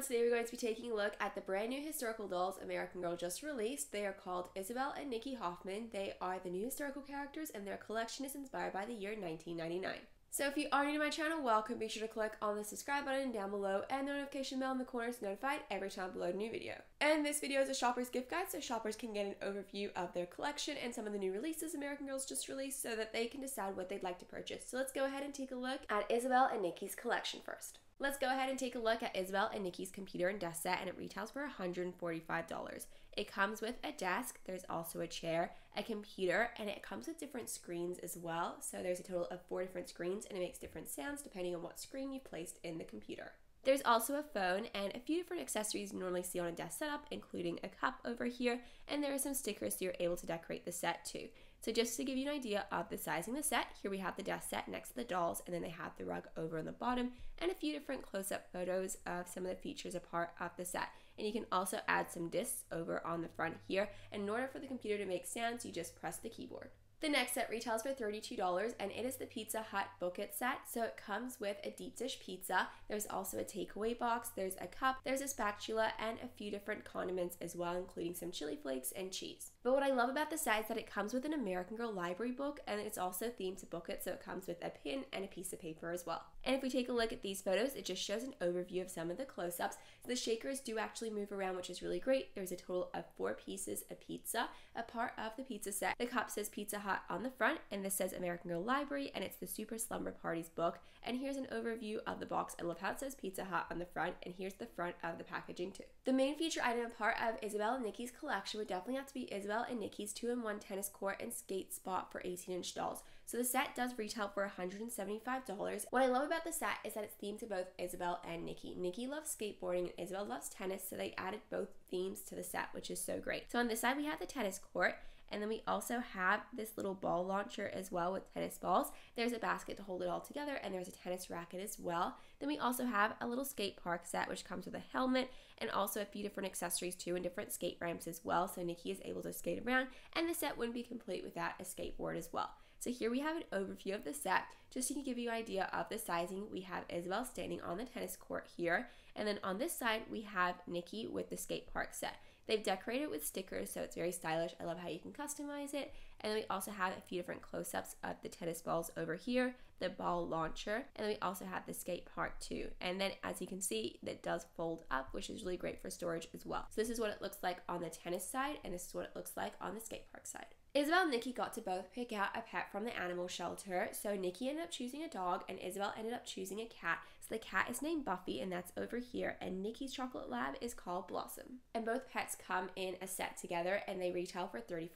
everyone, today we're going to be taking a look at the brand new historical dolls American Girl just released. They are called Isabel and Nikki Hoffman. They are the new historical characters and their collection is inspired by the year 1999. So if you are new to my channel, welcome. Be sure to click on the subscribe button down below and the notification bell in the corner to be notified every time I upload a new video. And this video is a shopper's gift guide, so shoppers can get an overview of their collection and some of the new releases American Girl's just released so that they can decide what they'd like to purchase. So let's go ahead and take a look at Isabel and Nikki's collection first. Let's go ahead and take a look at Isabel and Nikki's computer and desk set, and it retails for $145. It comes with a desk, there's also a chair, a computer, and it comes with different screens as well. So there's a total of 4 different screens, and it makes different sounds depending on what screen you placed in the computer. There's also a phone and a few different accessories you normally see on a desk setup, including a cup over here, and there are some stickers so you're able to decorate the set too. So just to give you an idea of the sizing of the set, here we have the desk set next to the dolls, and then they have the rug over on the bottom and a few different close-up photos of some of the features a part of the set. And you can also add some discs over on the front here, and in order for the computer to make sounds, you just press the keyboard. The next set retails for $32, and it is the Pizza Hut Book It set, so it comes with a deep dish pizza, there's also a takeaway box, there's a cup, there's a spatula, and a few different condiments as well, including some chili flakes and cheese. But what I love about the set is that it comes with an American Girl library book, and it's also themed to Book It, so it comes with a pin and a piece of paper as well. And if we take a look at these photos, it just shows an overview of some of the close-ups. So the shakers do actually move around, which is really great. There's a total of 4 pieces of pizza, a part of the pizza set. The cup says Pizza Hut on the front, and this says American Girl Library, and it's the Super Slumber Parties book. And here's an overview of the box. I love how it says Pizza Hut on the front, and here's the front of the packaging too. The main feature item and part of Isabel and Nikki's collection would definitely have to be Isabel and Nikki's 2-in-1 tennis court and skate spot for 18-inch dolls. So the set does retail for $175. What I love about the set is that it's themed to both Isabel and Nikki. Nikki loves skateboarding and Isabel loves tennis, so they added both themes to the set, which is so great. So on this side we have the tennis court, and then we also have this little ball launcher as well with tennis balls. There's a basket to hold it all together, and there's a tennis racket as well. Then we also have a little skate park set, which comes with a helmet and also a few different accessories too, and different skate ramps as well, so Nikki is able to skate around, and the set wouldn't be complete without a skateboard as well. So here we have an overview of the set. Just to give you an idea of the sizing, we have Isabel standing on the tennis court here, and then on this side we have Nikki with the skate park set. They've decorated it with stickers, so it's very stylish. I love how you can customize it. And then we also have a few different close-ups of the tennis balls over here, the ball launcher, and then we also have the skate park too. And then as you can see, that does fold up, which is really great for storage as well. So this is what it looks like on the tennis side, and this is what it looks like on the skate park side. Isabel and Nikki got to both pick out a pet from the animal shelter, so Nikki ended up choosing a dog and Isabel ended up choosing a cat. So the cat is named Buffy, and that's over here, and Nikki's chocolate lab is called Blossom. And both pets come in a set together, and they retail for $34.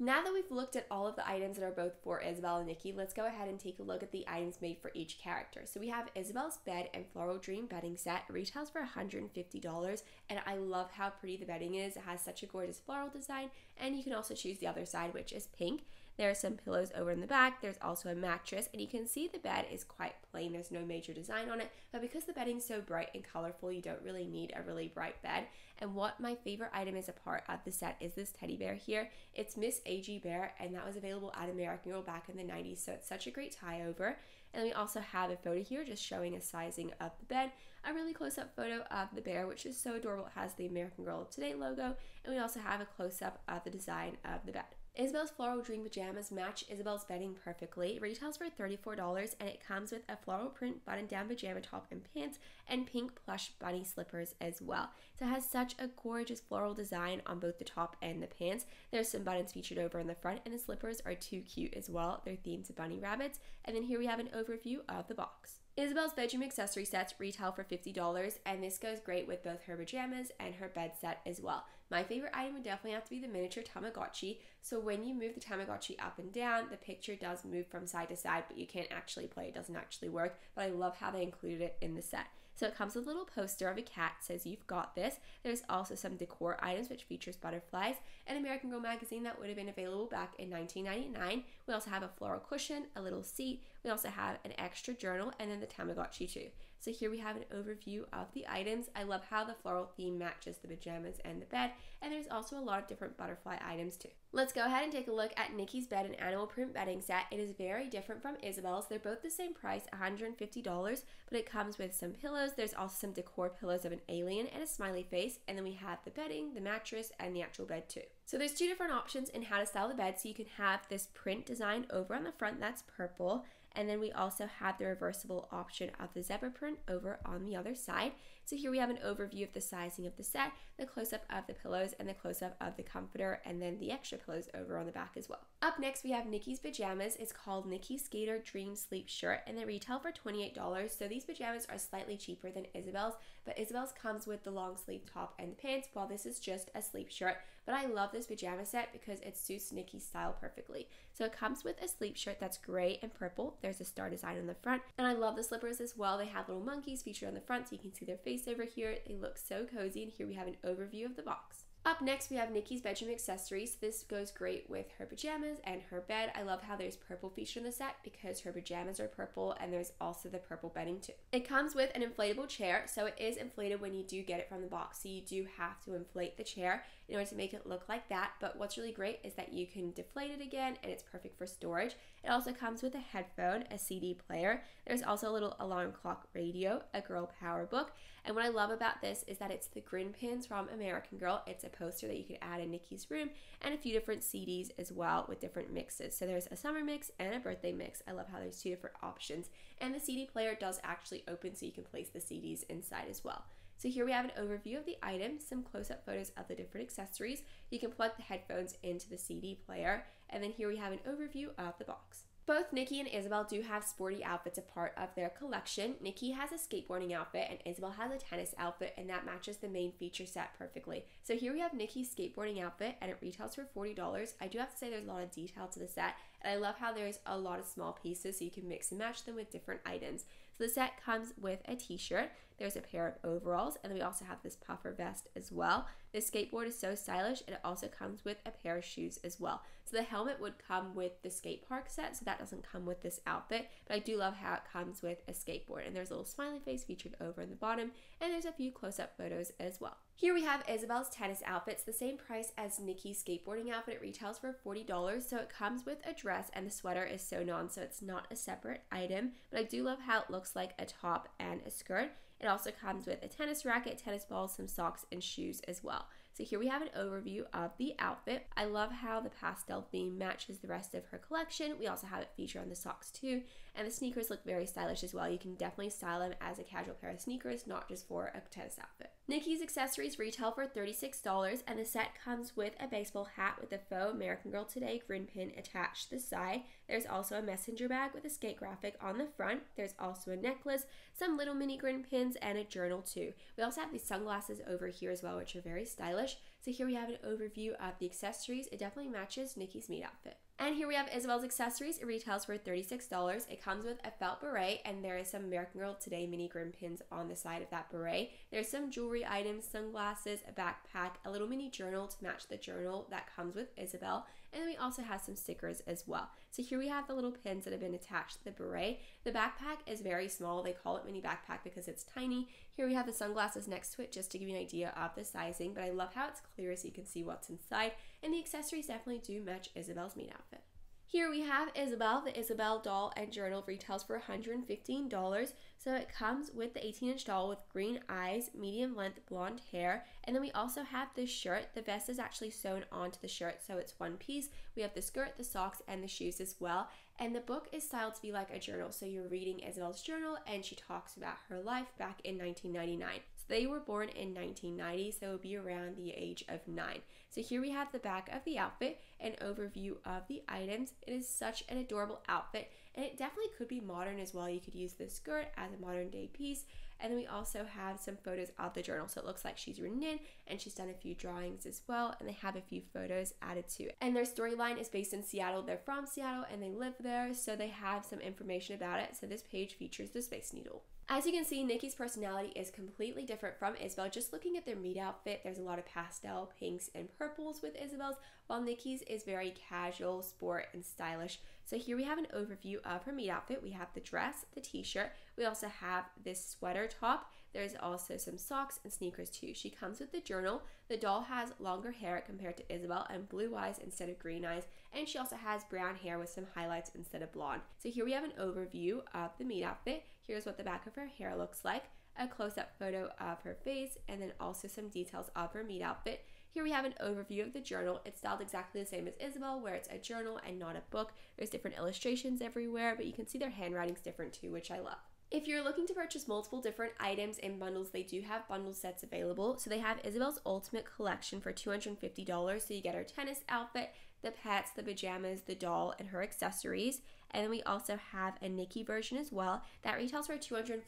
Now that we've looked at all of the items that are both for Isabel and Nikki, let's go ahead and take a look at the items made for each character. So we have Isabel's bed and floral dream bedding set. It retails for $150, and I love how pretty the bedding is. It has such a gorgeous floral design, and you can also choose the other side, which is pink. There are some pillows over in the back, there's also a mattress, and you can see the bed is quite plain, there's no major design on it, but because the bedding's so bright and colorful, you don't really need a really bright bed. And what my favorite item is a part of the set is this teddy bear here. It's Miss AG Bear, and that was available at American Girl back in the 90s, so it's such a great tie-over. And we also have a photo here just showing a sizing of the bed, a really close-up photo of the bear, which is so adorable. It has the American Girl of Today logo, and we also have a close-up of the design of the bed. Isabel's floral dream pajamas match Isabel's bedding perfectly. It retails for $34, and it comes with a floral print button-down pajama top and pants and pink plush bunny slippers as well. So it has such a gorgeous floral design on both the top and the pants. There's some buttons featured over in the front, and the slippers are too cute as well. They're themed to bunny rabbits. And then here we have an overview of the box. Isabel's bedroom accessory sets retail for $50, and this goes great with both her pajamas and her bed set as well. My favorite item would definitely have to be the miniature Tamagotchi. So when you move the Tamagotchi up and down, the picture does move from side to side, but you can't actually play, it doesn't actually work, but I love how they included it in the set. So it comes with a little poster of a cat, says "You've got this." There's also some decor items which features butterflies, an American Girl magazine that would have been available back in 1999. We also have a floral cushion, a little seat, we also have an extra journal, and then the Tamagotchi too. So here we have an overview of the items. I love how the floral theme matches the pajamas and the bed, and there's also a lot of different butterfly items too. Let's go ahead and take a look at Nikki's bed and animal print bedding set. It is very different from Isabel's. They're both the same price, $150, but it comes with some pillows. There's also some decor pillows of an alien and a smiley face, and then we have the bedding, the mattress, and the actual bed too. So there's two different options in how to style the bed. So you can have this print design over on the front that's purple, and then we also have the reversible option of the zebra print over on the other side. So here we have an overview of the sizing of the set, the close-up of the pillows, and the close-up of the comforter, and then the extra pillows over on the back as well. Up next, we have Nikki's pajamas. It's called Nikki Skater Dream Sleep Shirt, and they retail for $28. So these pajamas are slightly cheaper than Isabel's, but Isabel's comes with the long sleeve top and the pants, while this is just a sleep shirt. But I love this pajama set because it suits Nikki's style perfectly. So it comes with a sleep shirt that's gray and purple. There's a star design on the front, and I love the slippers as well. They have little monkeys featured on the front, so you can see their face over here. They look so cozy, and here we have an overview of the box. Up next, we have Nikki's bedroom accessories. This goes great with her pajamas and her bed. I love how there's purple featured in the set because her pajamas are purple, and there's also the purple bedding too. It comes with an inflatable chair, so it is inflated when you do get it from the box, so you do have to inflate the chair in order to make it look like that, but what's really great is that you can deflate it again, and it's perfect for storage. It also comes with a headphone, a CD player. There's also a little alarm clock radio, a girl power book, and what I love about this is that it's the grin pins from American Girl. It's a poster that you can add in Nikki's room, and a few different CDs as well with different mixes. So there's a summer mix and a birthday mix. I love how there's two different options, and the CD player does actually open, so you can place the CDs inside as well. So here we have an overview of the items, some close-up photos of the different accessories. You can plug the headphones into the CD player, and then here we have an overview of the box. Both Nikki and Isabel do have sporty outfits a part of their collection. Nikki has a skateboarding outfit, and Isabel has a tennis outfit, and that matches the main feature set perfectly. So here we have Nikki's skateboarding outfit, and it retails for $40. I do have to say there's a lot of detail to the set, and I love how there's a lot of small pieces, so you can mix and match them with different items. So the set comes with a t-shirt, there's a pair of overalls, and then we also have this puffer vest as well. This skateboard is so stylish, and it also comes with a pair of shoes as well. So the helmet would come with the skate park set, so that doesn't come with this outfit, but I do love how it comes with a skateboard, and there's a little smiley face featured over in the bottom, and there's a few close-up photos as well. Here we have Isabel's tennis outfits, the same price as Nikki's skateboarding outfit. It retails for $40, so it comes with a dress, and the sweater is sewn on, so it's not a separate item, but I do love how it looks like a top and a skirt. It also comes with a tennis racket, tennis balls, some socks, and shoes as well. So here we have an overview of the outfit. I love how the pastel theme matches the rest of her collection. We also have it featured on the socks too, and the sneakers look very stylish as well. You can definitely style them as a casual pair of sneakers, not just for a tennis outfit. Nikki's accessories retail for $36, and the set comes with a baseball hat with the faux American Girl Today grin pin attached to the side. There's also a messenger bag with a skate graphic on the front. There's also a necklace, some little mini grin pins, and a journal too. We also have these sunglasses over here as well, which are very stylish. So here we have an overview of the accessories. It definitely matches Nikki's meat outfit. And here we have Isabel's accessories. It retails for $36. It comes with a felt beret, and there is some American Girl Today mini grin pins on the side of that beret. There's some jewelry items, sunglasses, a backpack, a little mini journal to match the journal that comes with Isabel, and then we also have some stickers as well. So here we have the little pins that have been attached to the beret. The backpack is very small. They call it mini backpack because it's tiny. Here we have the sunglasses next to it just to give you an idea of the sizing, but I love how it's clear so you can see what's inside, and the accessories definitely do match Isabel's meat outfit. Here we have Isabel. The Isabel doll and journal retails for $115, so it comes with the 18-inch doll with green eyes, medium length blonde hair, and then we also have this shirt. The vest is actually sewn onto the shirt, so it's one piece. We have the skirt, the socks, and the shoes as well, and the book is styled to be like a journal, so you're reading Isabel's journal, and she talks about her life back in 1999. So they were born in 1990, so it would be around the age of 9. So here we have the back of the outfit, an overview of the items. It is such an adorable outfit, and it definitely could be modern as well. You could use this skirt as a modern day piece, and then we also have some photos of the journal, so it looks like she's written in, and she's done a few drawings as well, and they have a few photos added to it. And their storyline is based in Seattle. They're from Seattle, and they live there, so they have some information about it. So this page features the Space Needle. As you can see, Nikki's personality is completely different from Isabel. Just looking at their meat outfit, there's a lot of pastel pinks and purples with Isabel's, while Nikki's is very casual, sport, and stylish. So here we have an overview of her meat outfit. We have the dress, the t-shirt. We also have this sweater top. There's also some socks and sneakers too. She comes with the journal. The doll has longer hair compared to Isabel and blue eyes instead of green eyes. And she also has brown hair with some highlights instead of blonde. So here we have an overview of the meat outfit. Here's what the back of her hair looks like, a close-up photo of her face, and then also some details of her meat outfit. Here we have an overview of the journal. It's styled exactly the same as Isabel, where it's a journal and not a book. There's different illustrations everywhere, but you can see their handwriting's different too, which I love. If you're looking to purchase multiple different items in bundles, they do have bundle sets available. So they have Isabel's Ultimate Collection for $250. So you get her tennis outfit, the pets, the pajamas, the doll, and her accessories. And then we also have a Nikki version as well. That retails for $245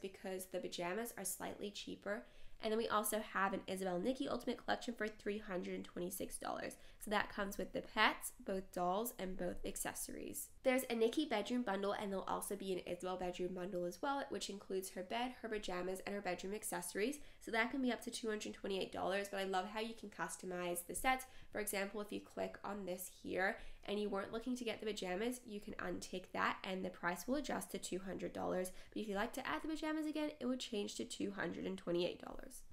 because the pajamas are slightly cheaper. And then we also have an Isabel Nikki Ultimate Collection for $326. So that comes with the pets, both dolls, and both accessories. There's a Nikki bedroom bundle, and there'll also be an Isabel bedroom bundle as well, which includes her bed, her pajamas, and her bedroom accessories. So that can be up to $228, but I love how you can customize the sets. For example, if you click on this here and you weren't looking to get the pajamas, you can untick that and the price will adjust to $200. But if you'd like to add the pajamas again, it would change to $228.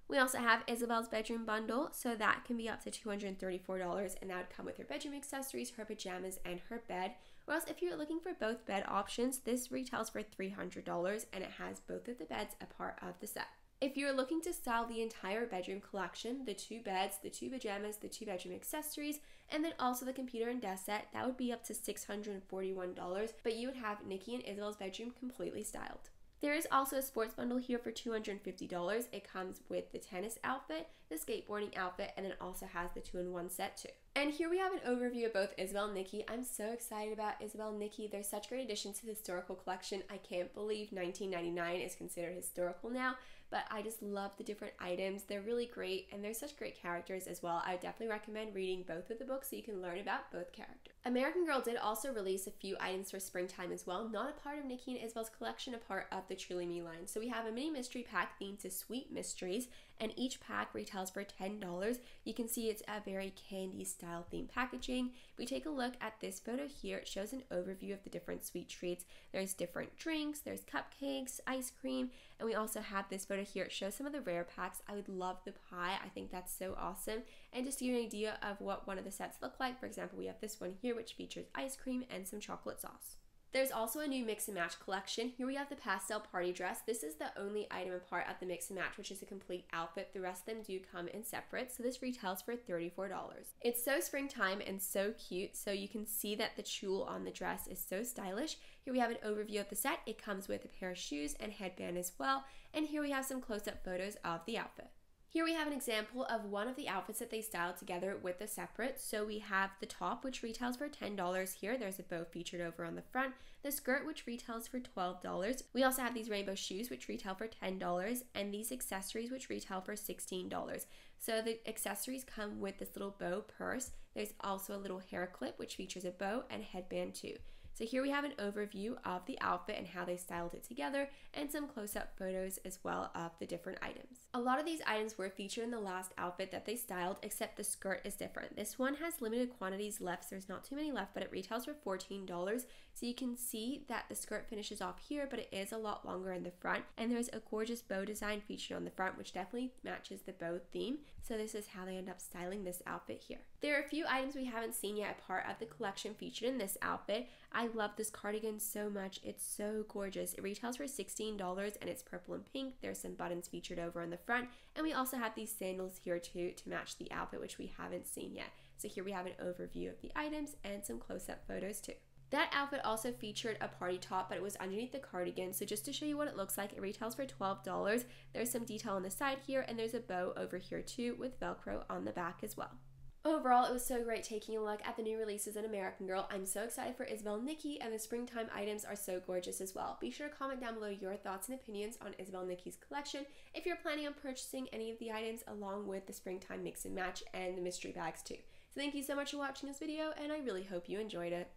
We also have Isabel's bedroom bundle, so that can be up to $234, and that would come with her bedroom accessories, her pajamas, and her bed. Or else if you're looking for both bed options, this retails for $300 and it has both of the beds a part of the set. If you're looking to style the entire bedroom collection, the two beds, the two pajamas, the two bedroom accessories, and then also the computer and desk set, that would be up to $641, but you would have Nikki and Isabel's bedroom completely styled. There is also a sports bundle here for $250. It comes with the tennis outfit, the skateboarding outfit, and it also has the 2-in-1 set too. And here we have an overview of both Isabel and Nikki. I'm so excited about Isabel and Nikki. They're such great additions to the historical collection. I can't believe 1999 is considered historical now, but I just love the different items. They're really great, and they're such great characters as well. I would definitely recommend reading both of the books so you can learn about both characters. American Girl did also release a few items for springtime as well, not a part of Nikki and Isabel's collection, a part of the Truly Me line. So we have a mini mystery pack themed to sweet mysteries, and each pack retails for $10. You can see it's a very candy style themed packaging. If we take a look at this photo here, it shows an overview of the different sweet treats. There's different drinks, there's cupcakes, ice cream, and we also have this photo here. It shows some of the rare packs. I would love the pie. I think that's so awesome. And just to give you an idea of what one of the sets look like, for example, we have this one here, which features ice cream and some chocolate sauce. There's also a new mix and match collection. Here we have the pastel party dress. This is the only item a part of the mix and match, which is a complete outfit. The rest of them do come in separate, so this retails for $34. It's so springtime and so cute, so you can see that the tulle on the dress is so stylish. Here we have an overview of the set. It comes with a pair of shoes and headband as well, and here we have some close-up photos of the outfit. Here we have an example of one of the outfits that they styled together with the separate. So we have the top, which retails for $10 here. There's a bow featured over on the front. The skirt, which retails for $12. We also have these rainbow shoes, which retail for $10. And these accessories, which retail for $16. So the accessories come with this little bow purse. There's also a little hair clip, which features a bow and headband too. So here we have an overview of the outfit and how they styled it together, and some close-up photos as well of the different items. A lot of these items were featured in the last outfit that they styled, except the skirt is different. This one has limited quantities left, so there's not too many left, but it retails for $14. So you can see that the skirt finishes off here, but it is a lot longer in the front, and there's a gorgeous bow design featured on the front, which definitely matches the bow theme. So this is how they end up styling this outfit here. There are a few items we haven't seen yet, a part of the collection featured in this outfit. I love this cardigan so much. It's so gorgeous. It retails for $16 and it's purple and pink. There's some buttons featured over on the front, and we also have these sandals here too to match the outfit, which we haven't seen yet. So here we have an overview of the items and some close-up photos too. That outfit also featured a party top, but it was underneath the cardigan. So just to show you what it looks like, it retails for $12. There's some detail on the side here, and there's a bow over here too with Velcro on the back as well. Overall, it was so great taking a look at the new releases in American Girl. I'm so excited for Isabel and Nikki, and the springtime items are so gorgeous as well. Be sure to comment down below your thoughts and opinions on Isabel and Nikki's collection if you're planning on purchasing any of the items along with the springtime mix and match and the mystery bags too. So thank you so much for watching this video, and I really hope you enjoyed it.